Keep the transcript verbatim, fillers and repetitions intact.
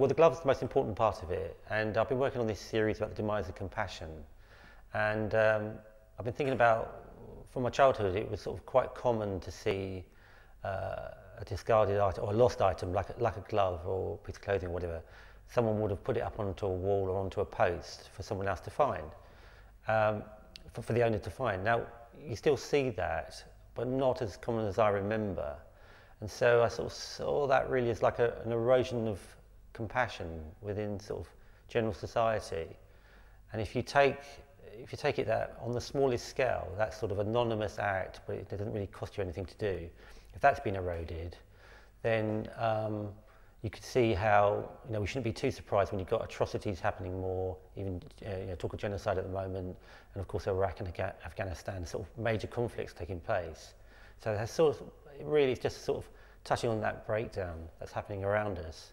Well, the glove's the most important part of it, and I've been working on this series about the demise of compassion, and um, I've been thinking about, from my childhood, it was sort of quite common to see uh, a discarded item or a lost item, like a, like a glove or a piece of clothing or whatever. Someone would have put it up onto a wall or onto a post for someone else to find, um, for, for the owner to find. Now, you still see that, but not as common as I remember. And so I sort of saw that really as like a, an erosion of compassion within sort of general society. And if you take, if you take it that on the smallest scale, that sort of anonymous act, but it doesn't really cost you anything to do, if that's been eroded, then um, you could see how, you know, we shouldn't be too surprised when you've got atrocities happening more, even uh, you know, talk of genocide at the moment, and of course Iraq and Af Afghanistan, sort of major conflicts taking place. So that's sort of, really, it's just sort of touching on that breakdown that's happening around us.